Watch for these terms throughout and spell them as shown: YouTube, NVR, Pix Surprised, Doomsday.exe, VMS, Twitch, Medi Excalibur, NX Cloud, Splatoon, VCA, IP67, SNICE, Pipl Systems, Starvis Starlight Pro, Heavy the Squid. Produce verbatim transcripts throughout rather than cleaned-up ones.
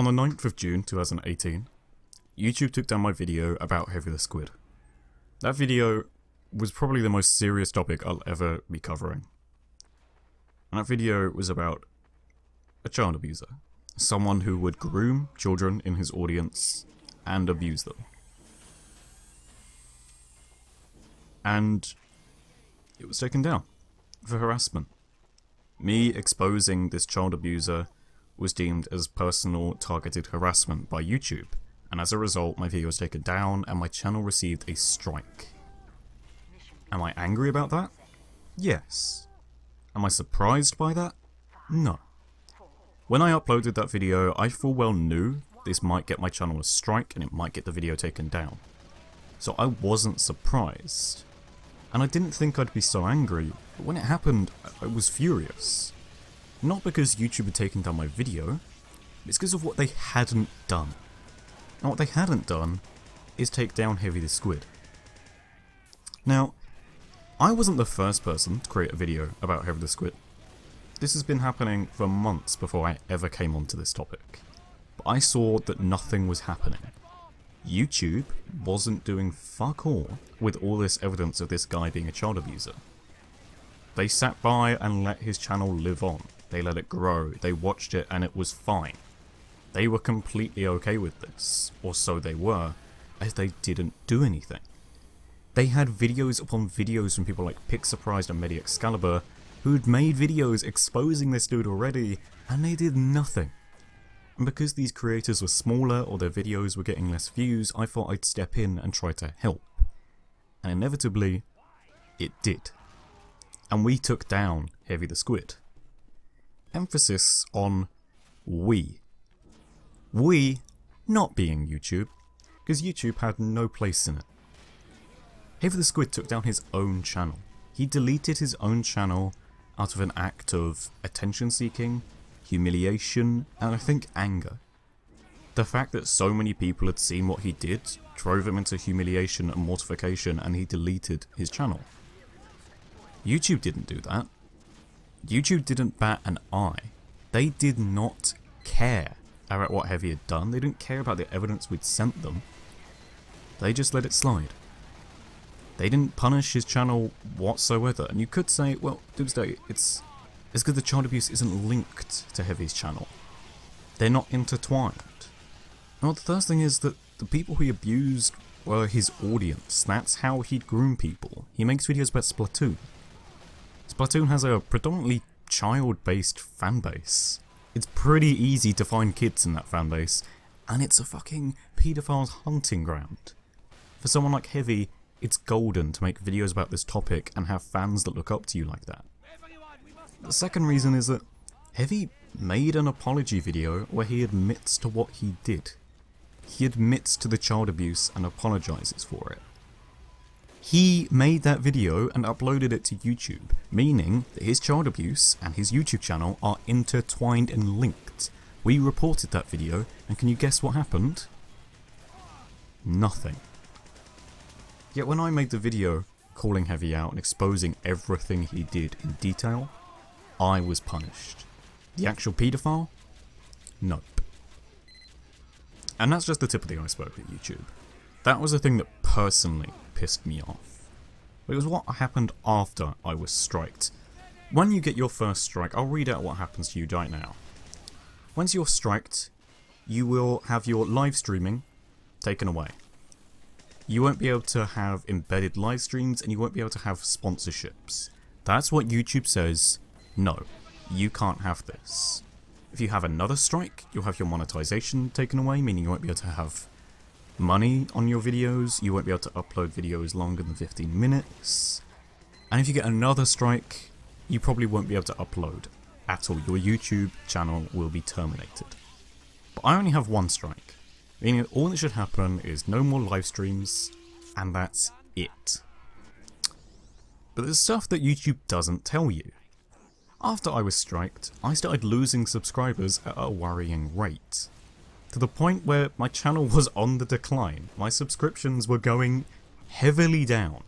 On the ninth of June two thousand eighteen, YouTube took down my video about Heavy the Squid. That video was probably the most serious topic I'll ever be covering. And that video was about a child abuser, someone who would groom children in his audience and abuse them. And it was taken down for harassment. Me exposing this child abuser was deemed as personal targeted harassment by YouTube, and as a result my video was taken down and my channel received a strike. Am I angry about that? Yes. Am I surprised by that? No. When I uploaded that video, I full well knew this might get my channel a strike and it might get the video taken down. So I wasn't surprised. And I didn't think I'd be so angry, but when it happened, I was furious. Not because YouTube had taken down my video, it's because of what they hadn't done. And what they hadn't done is take down Heavy the Squid. Now, I wasn't the first person to create a video about Heavy the Squid. This has been happening for months before I ever came onto this topic. But I saw that nothing was happening. YouTube wasn't doing fuck all with all this evidence of this guy being a child abuser. They sat by and let his channel live on. They let it grow, they watched it, and it was fine. They were completely okay with this, or so they were, as they didn't do anything. They had videos upon videos from people like Pix Surprised and Medi Excalibur, who'd made videos exposing this dude already, and they did nothing. And because these creators were smaller or their videos were getting less views, I thought I'd step in and try to help. And inevitably, it did. And we took down Heavy the Squid. Emphasis on we. We not being YouTube, because YouTube had no place in it. Heavy the Squid took down his own channel. He deleted his own channel out of an act of attention seeking, humiliation, and I think anger. The fact that so many people had seen what he did drove him into humiliation and mortification, and he deleted his channel. YouTube didn't do that. YouTube didn't bat an eye. They did not care about what Heavy had done. They didn't care about the evidence we'd sent them. They just let it slide. They didn't punish his channel whatsoever, and you could say, well, Doomsday, it's it's because the child abuse isn't linked to Heavy's channel. They're not intertwined. Now, the first thing is that the people he abused were his audience. That's how he'd groom people. He makes videos about Splatoon. Splatoon has a predominantly child-based fanbase. It's pretty easy to find kids in that fanbase, and it's a fucking pedophile's hunting ground. For someone like Heavy, it's golden to make videos about this topic and have fans that look up to you like that. The second reason is that Heavy made an apology video where he admits to what he did. He admits to the child abuse and apologises for it. He made that video and uploaded it to YouTube, meaning that his child abuse and his YouTube channel are intertwined and linked. We reported that video, and can you guess what happened? Nothing. Yet when I made the video calling Heavy out and exposing everything he did in detail, I was punished. The actual paedophile? Nope. And that's just the tip of the iceberg at YouTube. That was the thing that personally pissed me off. But it was what happened after I was striked. When you get your first strike, I'll read out what happens to you right now. Once you're striked, you will have your live streaming taken away. You won't be able to have embedded live streams, and you won't be able to have sponsorships. That's what YouTube says, no, you can't have this. If you have another strike, you'll have your monetization taken away, meaning you won't be able to have money on your videos, you won't be able to upload videos longer than fifteen minutes, and if you get another strike, you probably won't be able to upload at all. Your YouTube channel will be terminated. But I only have one strike. Meaning that all that should happen is no more live streams, and that's it. But there's stuff that YouTube doesn't tell you. After I was striked, I started losing subscribers at a worrying rate. To the point where my channel was on the decline. My subscriptions were going heavily down.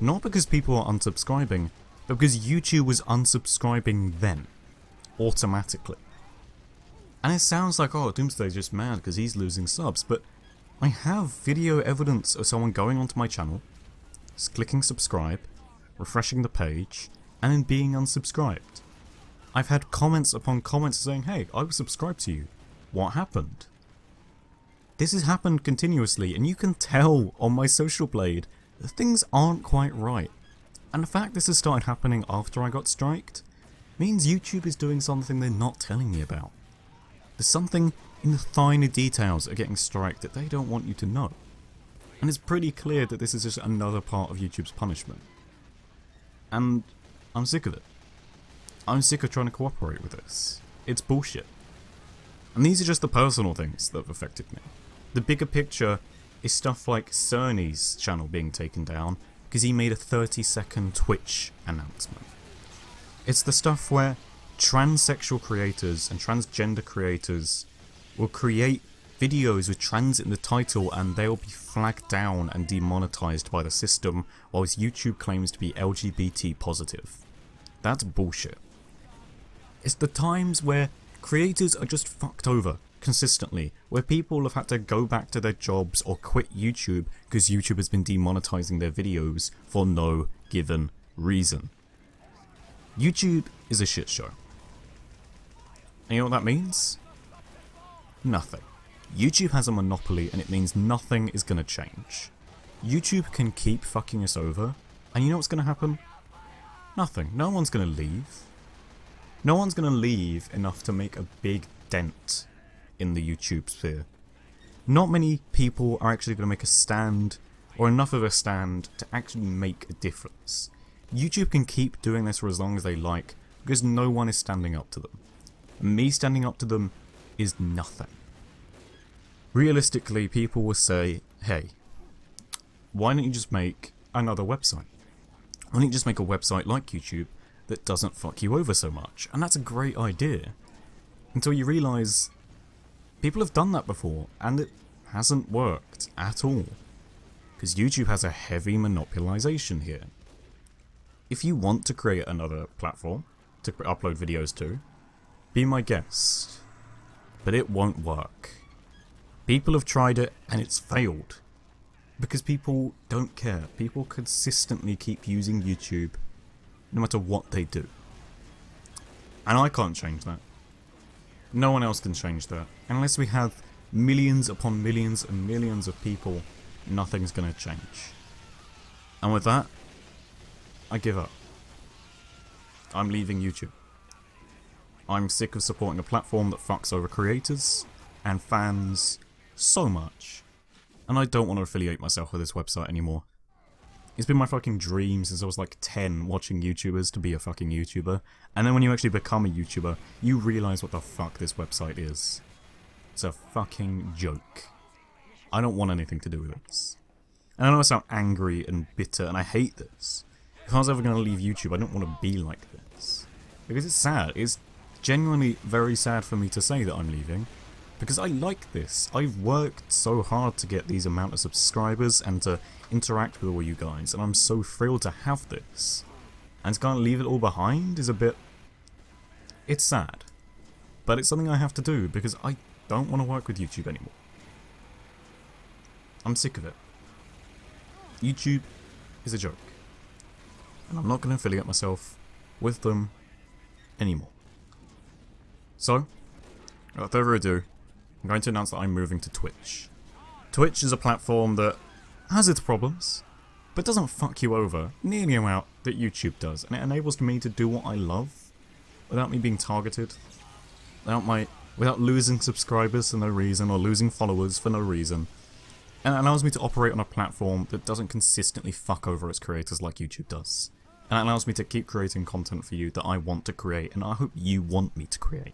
Not because people are unsubscribing, but because YouTube was unsubscribing them. Automatically. And it sounds like, oh, Doomsday's just mad because he's losing subs, but I have video evidence of someone going onto my channel, clicking subscribe, refreshing the page, and then being unsubscribed. I've had comments upon comments saying, hey, I was subscribed to you, what happened? This has happened continuously, and you can tell on my Social Blade that things aren't quite right. And the fact this has started happening after I got striked means YouTube is doing something they're not telling me about. There's something in the finer details of getting striked that they don't want you to know. And it's pretty clear that this is just another part of YouTube's punishment. And I'm sick of it. I'm sick of trying to cooperate with this. It's bullshit. And these are just the personal things that have affected me. The bigger picture is stuff like Cerny's channel being taken down because he made a thirty second Twitch announcement. It's the stuff where transsexual creators and transgender creators will create videos with trans in the title and they'll be flagged down and demonetized by the system, whilst YouTube claims to be L G B T positive. That's bullshit. It's the times where creators are just fucked over consistently, where people have had to go back to their jobs or quit YouTube because YouTube has been demonetizing their videos for no given reason. YouTube is a shit show. And you know what that means? Nothing. YouTube has a monopoly and it means nothing is gonna change. YouTube can keep fucking us over, and you know what's gonna happen? Nothing. No one's gonna leave. No one's gonna leave enough to make a big dent in the YouTube sphere. Not many people are actually gonna make a stand, or enough of a stand, to actually make a difference. YouTube can keep doing this for as long as they like, because no one is standing up to them. And me standing up to them is nothing. Realistically, people will say, hey, why don't you just make another website? Why don't you just make a website like YouTube that doesn't fuck you over so much? And that's a great idea. Until you realise people have done that before, and it hasn't worked at all. Because YouTube has a heavy monopolization here. If you want to create another platform to upload videos to, be my guest, but it won't work. People have tried it and it's failed, because people don't care. People consistently keep using YouTube no matter what they do. And I can't change that. No one else can change that. Unless we have millions upon millions and millions of people, nothing's gonna change. And with that, I give up. I'm leaving YouTube. I'm sick of supporting a platform that fucks over creators and fans so much. And I don't want to affiliate myself with this website anymore. It's been my fucking dream since I was like ten, watching YouTubers, to be a fucking YouTuber. And then when you actually become a YouTuber, you realise what the fuck this website is. It's a fucking joke. I don't want anything to do with this. And I know I sound angry and bitter and I hate this. If I was ever going to leave YouTube, I don't want to be like this. Because it's sad. It's genuinely very sad for me to say that I'm leaving. Because I like this. I've worked so hard to get these amount of subscribers and to interact with all you guys. And I'm so thrilled to have this. And to kind of leave it all behind is a bit... it's sad. But it's something I have to do because I don't want to work with YouTube anymore. I'm sick of it. YouTube is a joke. And I'm not going to affiliate myself with them anymore. So, without further ado, I'm going to announce that I'm moving to Twitch. Twitch is a platform that has its problems, but doesn't fuck you over nearly the amount that YouTube does, and it enables me to do what I love without me being targeted, without my, without losing subscribers for no reason or losing followers for no reason. And it allows me to operate on a platform that doesn't consistently fuck over its creators like YouTube does. And it allows me to keep creating content for you that I want to create, and I hope you want me to create.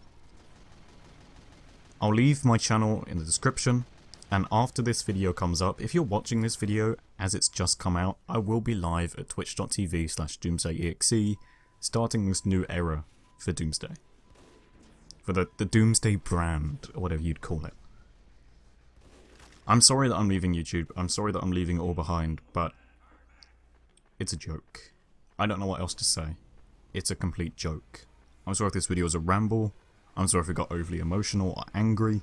I'll leave my channel in the description, and after this video comes up, if you're watching this video as it's just come out, I will be live at twitch dot t v slash doomsday dot e x e, starting this new era for Doomsday. For the, the Doomsday brand, or whatever you'd call it. I'm sorry that I'm leaving YouTube, I'm sorry that I'm leaving it all behind, but it's a joke. I don't know what else to say. It's a complete joke. I'm sorry if this video is a ramble, I'm sorry if I got overly emotional or angry,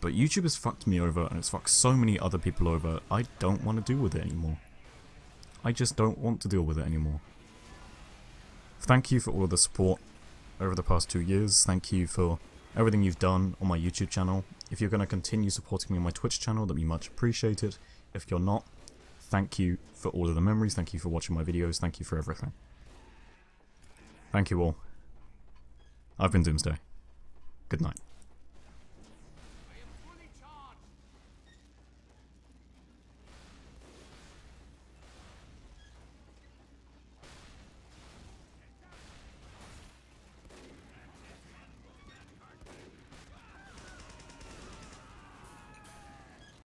but YouTube has fucked me over and it's fucked so many other people over. I don't want to deal with it anymore. I just don't want to deal with it anymore. Thank you for all of the support over the past two years. Thank you for everything you've done on my YouTube channel. If you're going to continue supporting me on my Twitch channel, that'd be much appreciated. If you're not, thank you for all of the memories. Thank you for watching my videos. Thank you for everything. Thank you all. I've been Doomsday. Good night.